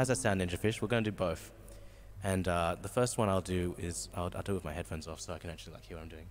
has a sound interface. We're going to do both. And the first one I'll do is, I'll do it with my headphones off so I can actually like hear what I'm doing.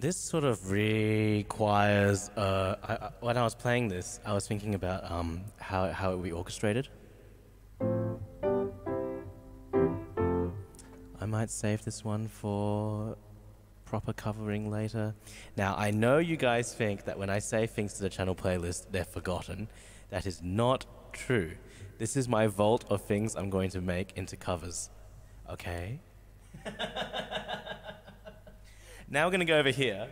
This sort of requires, when I was playing this, I was thinking about how it would be orchestrated. I might save this one for proper covering later. Now, I know you guys think that when I say things to the channel playlist, they're forgotten. That is not true. This is my vault of things I'm going to make into covers. Okay? Now we're going to go over here.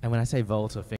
And when I say vault of things,